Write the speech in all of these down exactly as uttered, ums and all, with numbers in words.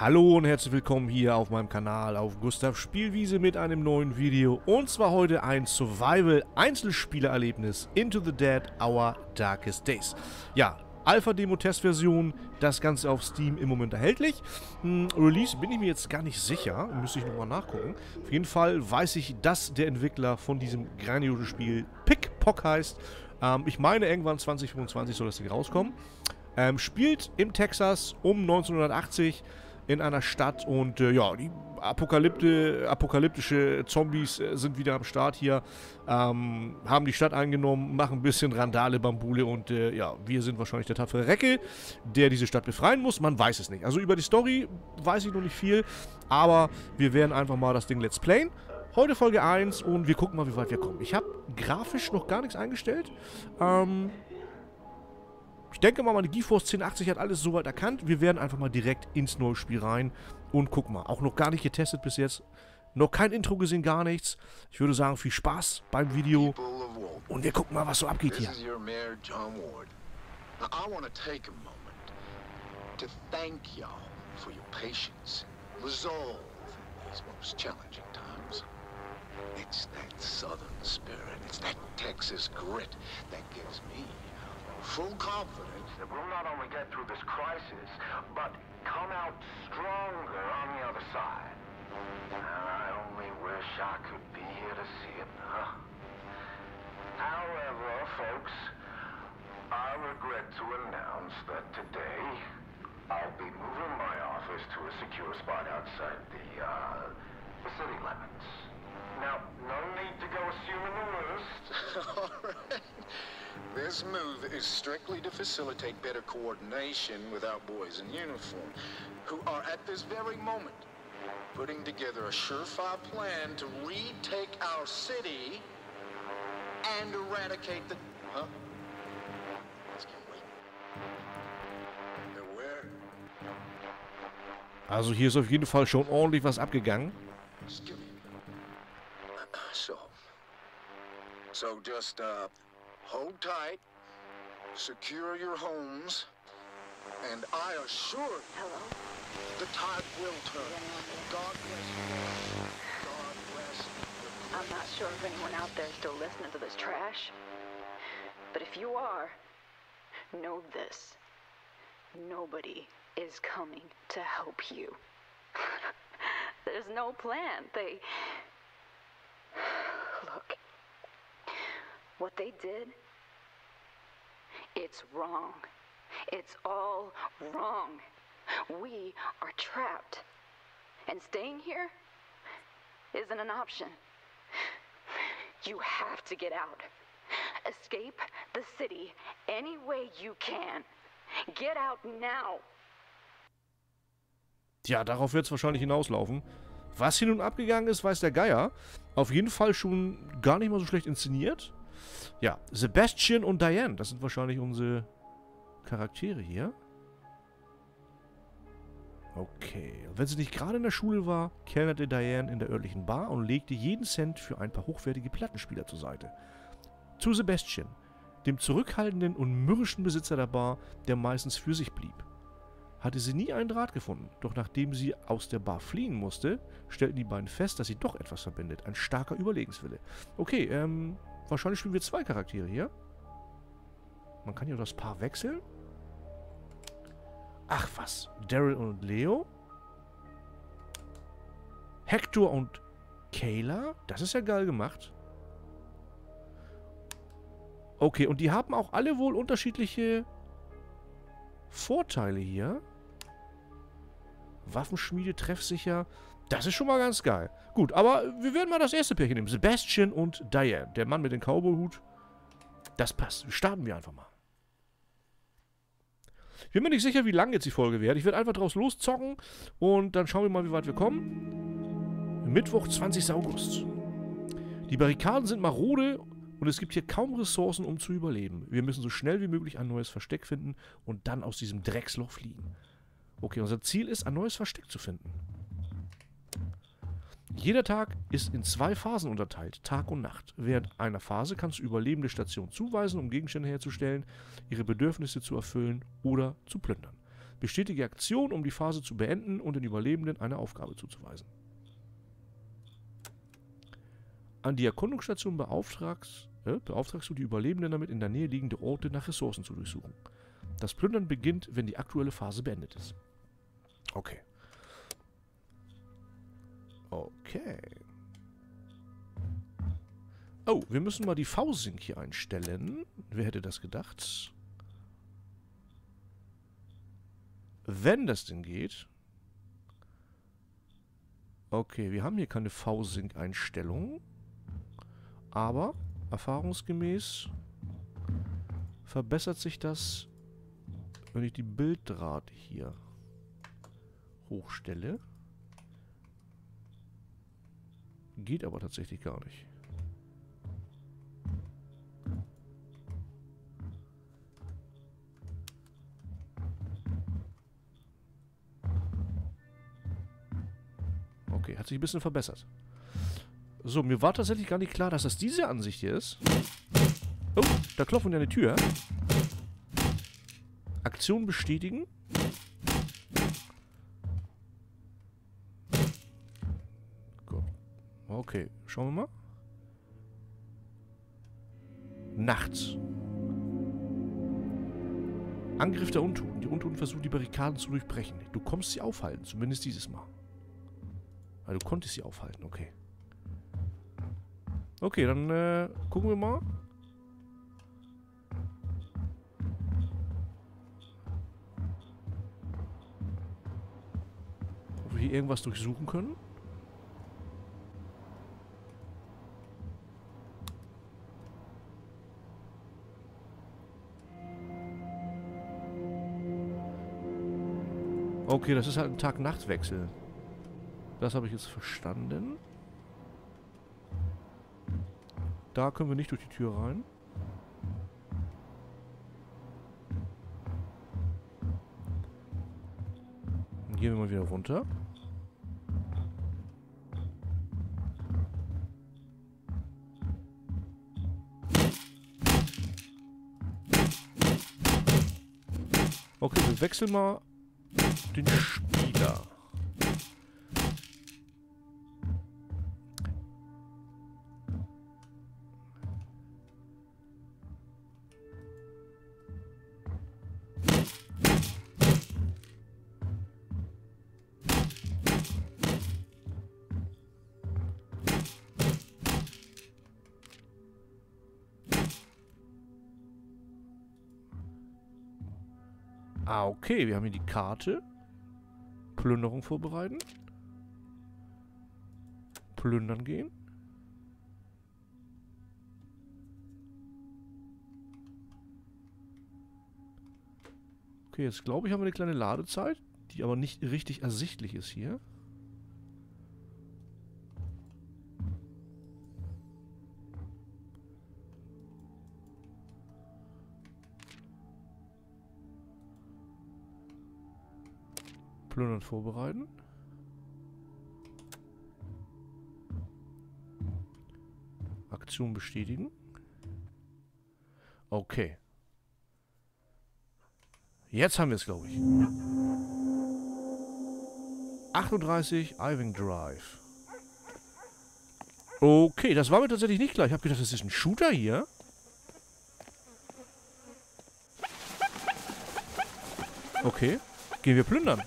Hallo und herzlich willkommen hier auf meinem Kanal auf Gustav Spielwiese mit einem neuen Video. Und zwar heute ein Survival-Einzelspielererlebnis Into the Dead: Our Darkest Days. Ja, Alpha-Demo-Test-Version, das Ganze auf Steam im Moment erhältlich. Hm, Release bin ich mir jetzt gar nicht sicher, müsste ich nochmal nachgucken. Auf jeden Fall weiß ich, dass der Entwickler von diesem grandiosen Spiel Pickpock heißt. Ähm, ich meine, irgendwann zwanzig fünfundzwanzig soll das Ding rauskommen. Ähm, spielt im Texas um neunzehnhundertachtzig in einer Stadt und äh, ja, die Apokalypte, apokalyptische Zombies äh, sind wieder am Start hier, ähm, haben die Stadt eingenommen, machen ein bisschen Randale, Bambule und äh, ja, wir sind wahrscheinlich der tapfere Recke, der diese Stadt befreien muss, man weiß es nicht. Also über die Story weiß ich noch nicht viel, aber wir werden einfach mal das Ding Let's Playen. Heute Folge eins und wir gucken mal, wie weit wir kommen. Ich habe grafisch noch gar nichts eingestellt, ähm... Ich denke mal, meine GeForce zehn achtzig hat alles soweit erkannt. Wir werden einfach mal direkt ins neue Spiel rein und gucken mal. Auch noch gar nicht getestet bis jetzt. Noch kein Intro gesehen, gar nichts. Ich würde sagen, viel Spaß beim Video. Und wir gucken mal, was so abgeht hier. It's that southern spirit, it's that Texas grit that gives me full confidence that we'll not only get through this crisis, but come out stronger on the other side. I only wish I could be here to see it, huh? However, folks, I regret to announce that today I'll be moving my office to a secure spot outside the, uh, the city limits. Now, no need to go assuming the worst. All right. This move is strictly to facilitate better coordination with our boys in uniform, who are at this very moment putting together a surefire plan to retake our city and eradicate the... Huh? Let's get waiting. Now where? Also hier ist auf jeden Fall schon ordentlich was abgegangen. So, so just uh, hold tight, secure your homes, and I assure you, the tide will turn. God bless you. God bless you. I'm not sure if anyone out there is still listening to this trash, but if you are, know this: nobody is coming to help you. There's no plan. They. Look, what they did, it's wrong. It's all wrong. We are trapped. And staying here isn't an option. You have to get out. Escape the city any way you can. Get out now. Tja, darauf wird's wahrscheinlich hinauslaufen. Was hier nun abgegangen ist, weiß der Geier. Auf jeden Fall schon gar nicht mal so schlecht inszeniert. Ja, Sebastian und Diane, das sind wahrscheinlich unsere Charaktere hier. Okay, und wenn sie nicht gerade in der Schule war, kellnerte Diane in der örtlichen Bar und legte jeden Cent für ein paar hochwertige Plattenspieler zur Seite. Zu Sebastian, dem zurückhaltenden und mürrischen Besitzer der Bar, der meistens für sich blieb. Hatte sie nie einen Draht gefunden, doch nachdem sie aus der Bar fliehen musste, stellten die beiden fest, dass sie doch etwas verbindet. Ein starker Überlegenswille. Okay, ähm, wahrscheinlich spielen wir zwei Charaktere hier. Man kann ja das Paar wechseln. Ach was, Daryl und Leo. Hector und Kayla, das ist ja geil gemacht. Okay, und die haben auch alle wohl unterschiedliche Vorteile hier. Waffenschmiede, treffsicher. Das ist schon mal ganz geil. Gut, aber wir werden mal das erste Pärchen nehmen. Sebastian und Diane. Der Mann mit dem Cowboy-Hut. Das passt. Starten wir einfach mal. Ich bin mir nicht sicher, wie lang jetzt die Folge wird. Ich werde einfach draus loszocken und dann schauen wir mal, wie weit wir kommen. Mittwoch, zwanzigster August. Die Barrikaden sind marode und es gibt hier kaum Ressourcen, um zu überleben. Wir müssen so schnell wie möglich ein neues Versteck finden und dann aus diesem Drecksloch fliegen. Okay, unser Ziel ist, ein neues Versteck zu finden. Jeder Tag ist in zwei Phasen unterteilt, Tag und Nacht. Während einer Phase kannst du überlebende Stationen zuweisen, um Gegenstände herzustellen, ihre Bedürfnisse zu erfüllen oder zu plündern. Bestätige Aktion, um die Phase zu beenden und den Überlebenden eine Aufgabe zuzuweisen. An die Erkundungsstation beauftragst, äh, beauftragst du die Überlebenden damit, in der Nähe liegende Orte nach Ressourcen zu durchsuchen. Das Plündern beginnt, wenn die aktuelle Phase beendet ist. Okay. Okay. Oh, wir müssen mal die V-Sync hier einstellen. Wer hätte das gedacht? Wenn das denn geht. Okay, wir haben hier keine V-Sync-Einstellung. Aber erfahrungsgemäß verbessert sich das, wenn ich die Bildrate hier hochstelle. Geht aber tatsächlich gar nicht. Okay, hat sich ein bisschen verbessert. So, mir war tatsächlich gar nicht klar, dass das diese Ansicht hier ist. Oh, da klopfen ja eine Tür. Aktion bestätigen. Okay, schauen wir mal. Nachts. Angriff der Untoten. Die Untoten versuchen, die Barrikaden zu durchbrechen. Du kommst sie aufhalten, zumindest dieses Mal. Ah, du konntest sie aufhalten, okay. Okay, dann äh, gucken wir mal. Ob wir hier irgendwas durchsuchen können. Okay, das ist halt ein Tag-Nacht-Wechsel. Das habe ich jetzt verstanden. Da können wir nicht durch die Tür rein. Dann gehen wir mal wieder runter. Okay, wir wechseln mal den Spieler. Ah, okay, wir haben hier die Karte. Plünderung vorbereiten. Plündern gehen. Okay, jetzt glaube ich, haben wir eine kleine Ladezeit, die aber nicht richtig ersichtlich ist hier. Plündern vorbereiten. Aktion bestätigen. Okay. Jetzt haben wir es, glaube ich. achtunddreißig Iving Drive. Okay, das war mir tatsächlich nicht klar. Ich habe gedacht, das ist ein Shooter hier. Okay. Gehen wir plündern.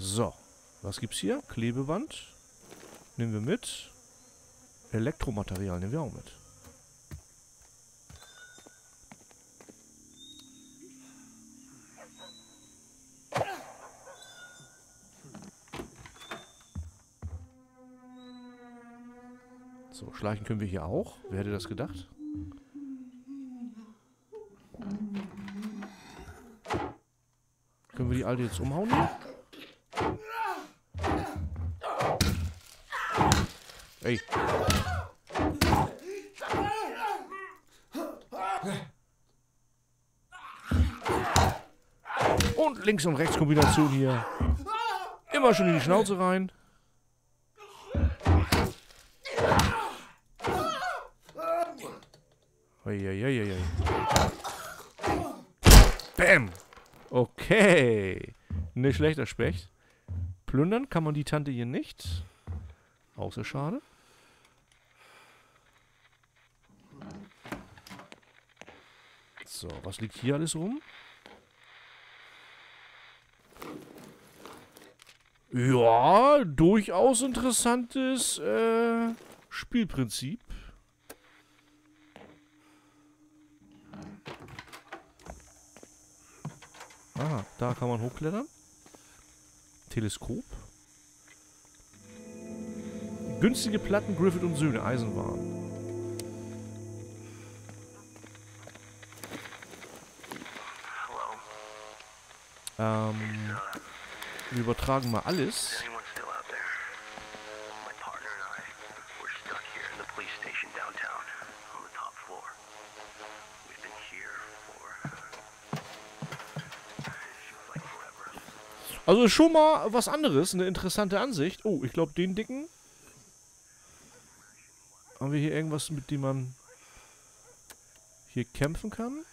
So, was gibt's hier? Klebeband. Nehmen wir mit. Elektromaterial nehmen wir auch mit. So, schleichen können wir hier auch. Wer hätte das gedacht? Können wir die alte jetzt umhauen? Ey. Und links und rechts Kombination hier. Immer schon in die Schnauze rein. Uiuiuiui. Bäm! Okay. Nicht schlechter Specht. Plündern kann man die Tante hier nicht. Außer schade. So, was liegt hier alles rum? Ja, durchaus interessantes äh, Spielprinzip. Ah, da kann man hochklettern. Teleskop. Günstige Platten, Griffith und Söhne, Eisenbahn. Ähm, wir übertragen mal alles. Also schon mal was anderes, eine interessante Ansicht. Oh, ich glaube den dicken. Haben wir hier irgendwas, mit dem man hier kämpfen kann?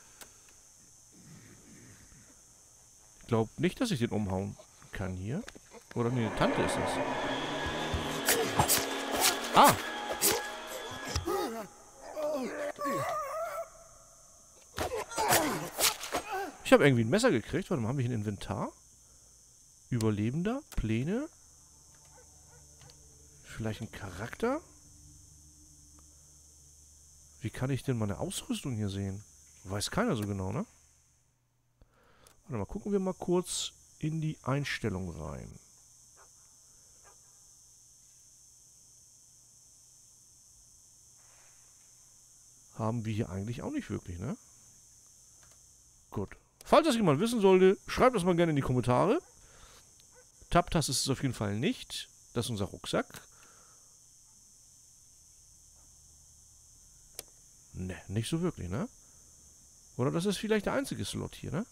Ich glaube nicht, dass ich den umhauen kann hier. Oder nee, eine Tante ist das. Ah! Ich habe irgendwie ein Messer gekriegt. Warte mal, haben wir hier ein Inventar? Überlebender? Pläne? Vielleicht ein Charakter? Wie kann ich denn meine Ausrüstung hier sehen? Weiß keiner so genau, ne? Warte mal, gucken wir mal kurz in die Einstellung rein. Haben wir hier eigentlich auch nicht wirklich, ne? Gut. Falls das jemand wissen sollte, schreibt das mal gerne in die Kommentare. Tab-Taste ist es auf jeden Fall nicht. Das ist unser Rucksack. Ne, nicht so wirklich, ne? Oder das ist vielleicht der einzige Slot hier, ne?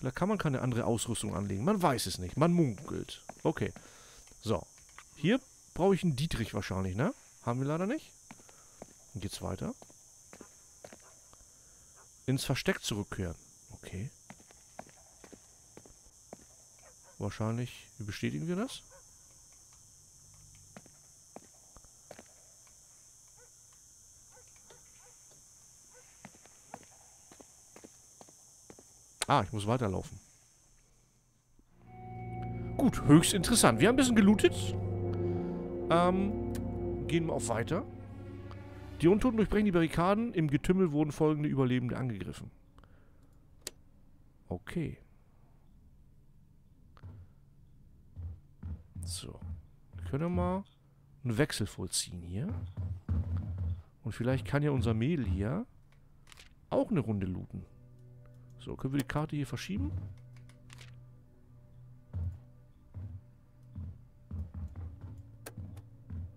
Da kann man keine andere Ausrüstung anlegen. Man weiß es nicht. Man munkelt. Okay. So. Hier brauche ich einen Dietrich wahrscheinlich, ne? Haben wir leider nicht. Dann geht's weiter. Ins Versteck zurückkehren. Okay. Wahrscheinlich. Wie bestätigen wir das? Ah, ich muss weiterlaufen. Gut, höchst interessant. Wir haben ein bisschen gelootet. Ähm, gehen wir auf weiter. Die Untoten durchbrechen die Barrikaden. Im Getümmel wurden folgende Überlebende angegriffen. Okay. So. Wir können mal einen Wechsel vollziehen hier. Und vielleicht kann ja unser Mädel hier auch eine Runde looten. So, können wir die Karte hier verschieben?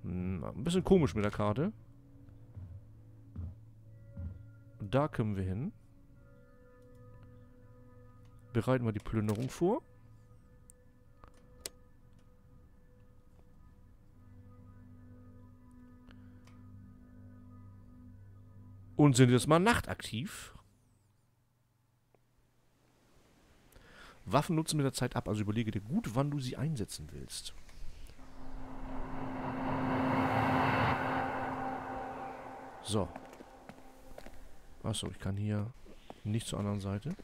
Hm, ein bisschen komisch mit der Karte. Da können wir hin. Bereiten wir die Plünderung vor. Und sind jetzt mal nachtaktiv. Waffen nutzen mit der Zeit ab, also überlege dir gut, wann du sie einsetzen willst. So. Achso, ich kann hier nicht zur anderen Seite.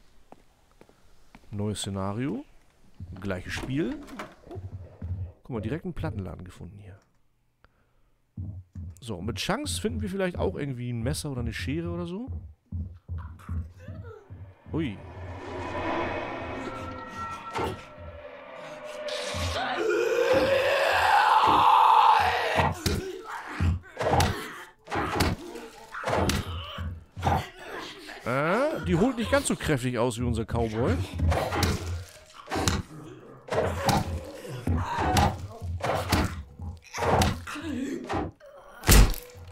Neues Szenario. Gleiches Spiel. Guck mal, direkt einen Plattenladen gefunden hier. So, mit Chance finden wir vielleicht auch irgendwie ein Messer oder eine Schere oder so. Ui. Äh, die holt nicht ganz so kräftig aus wie unser Cowboy.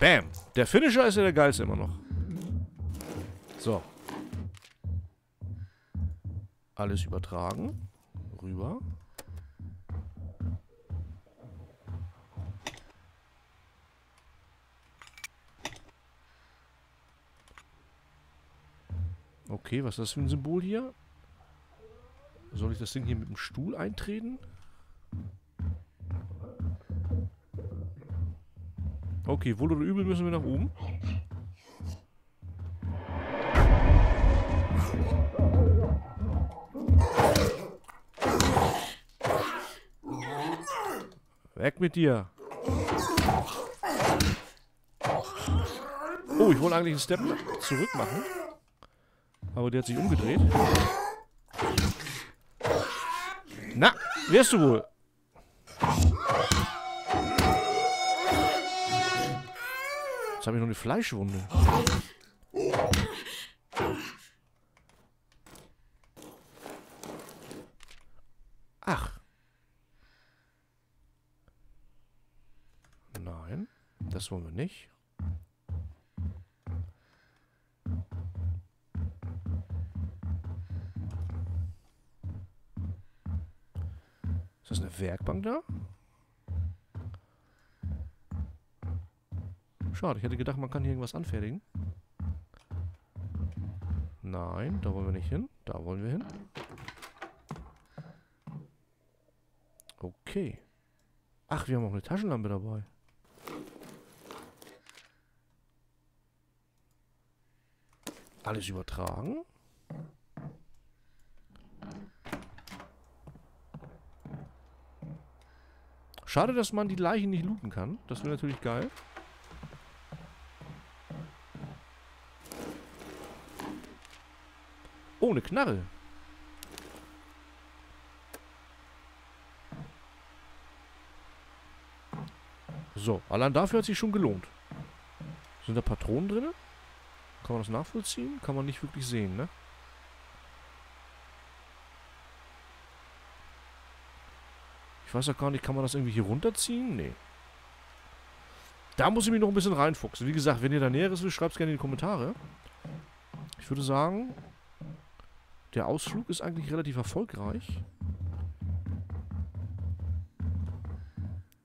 Bam. Der Finisher ist ja der geilste immer noch. So. Alles übertragen. Rüber. Okay, was ist das für ein Symbol hier? Soll ich das Ding hier mit dem Stuhl eintreten? Okay, wohl oder übel müssen wir nach oben. Weg mit dir. Oh, ich wollte eigentlich einen Step zurück machen. Aber der hat sich umgedreht. Na, wärst du wohl. Jetzt habe ich noch eine Fleischwunde. Ach. Nein, das wollen wir nicht. Ist das eine Werkbank da? Schade, ich hätte gedacht, man kann hier irgendwas anfertigen. Nein, da wollen wir nicht hin. Da wollen wir hin. Okay. Ach, wir haben auch eine Taschenlampe dabei. Alles übertragen. Schade, dass man die Leichen nicht looten kann. Das wäre natürlich geil. Oh, eine Knarre. So, allein dafür hat sich schon gelohnt. Sind da Patronen drin? Kann man das nachvollziehen? Kann man nicht wirklich sehen, ne? Ich weiß auch gar nicht, kann man das irgendwie hier runterziehen? Nee. Da muss ich mich noch ein bisschen reinfuchsen. Wie gesagt, wenn ihr da Näheres wisst, schreibt es gerne in die Kommentare. Ich würde sagen, der Ausflug ist eigentlich relativ erfolgreich.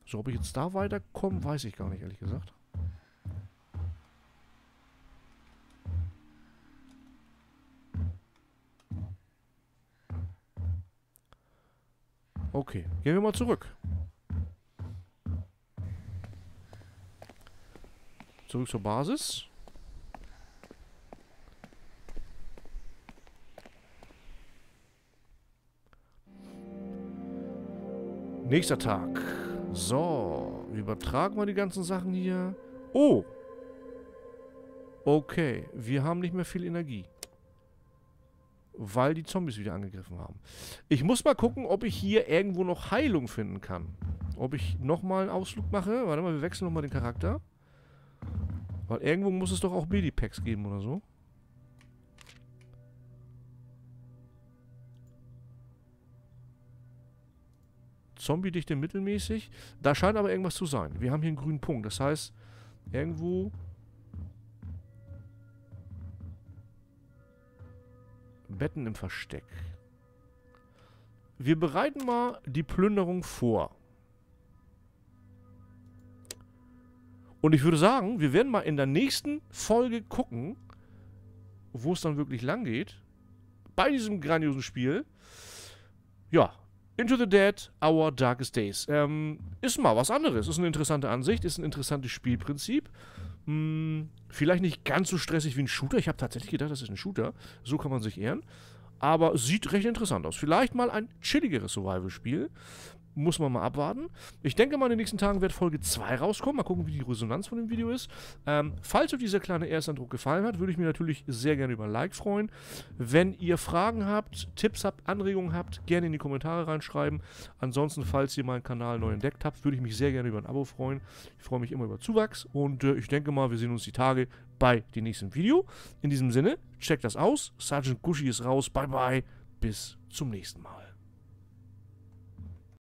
So, ob ich jetzt da weiterkomme, weiß ich gar nicht, ehrlich gesagt. Okay, gehen wir mal zurück. Zurück zur Basis. Nächster Tag. So, übertragen wir die ganzen Sachen hier. Oh! Okay, wir haben nicht mehr viel Energie. Weil die Zombies wieder angegriffen haben. Ich muss mal gucken, ob ich hier irgendwo noch Heilung finden kann. Ob ich nochmal einen Ausflug mache. Warte mal, wir wechseln nochmal den Charakter. Weil irgendwo muss es doch auch Medipacks geben oder so. Zombie-Dichte mittelmäßig. Da scheint aber irgendwas zu sein. Wir haben hier einen grünen Punkt. Das heißt, irgendwo... Betten im Versteck. Wir bereiten mal die Plünderung vor. Und ich würde sagen, wir werden mal in der nächsten Folge gucken, wo es dann wirklich lang geht. Bei diesem grandiosen Spiel. Ja, Into the Dead, Our Darkest Days. Ähm, ist mal was anderes. Ist eine interessante Ansicht, ist ein interessantes Spielprinzip. Vielleicht nicht ganz so stressig wie ein Shooter. Ich habe tatsächlich gedacht, das ist ein Shooter. So kann man sich ehren. Aber sieht recht interessant aus. Vielleicht mal ein chilligeres Survival-Spiel. Muss man mal abwarten. Ich denke mal, in den nächsten Tagen wird Folge zwei rauskommen. Mal gucken, wie die Resonanz von dem Video ist. Ähm, falls euch dieser kleine Ersteindruck gefallen hat, würde ich mir natürlich sehr gerne über ein Like freuen. Wenn ihr Fragen habt, Tipps habt, Anregungen habt, gerne in die Kommentare reinschreiben. Ansonsten, falls ihr meinen Kanal neu entdeckt habt, würde ich mich sehr gerne über ein Abo freuen. Ich freue mich immer über Zuwachs und äh, ich denke mal, wir sehen uns die Tage bei dem nächsten Video. In diesem Sinne, checkt das aus. Sergeant Guschi ist raus. Bye, bye. Bis zum nächsten Mal.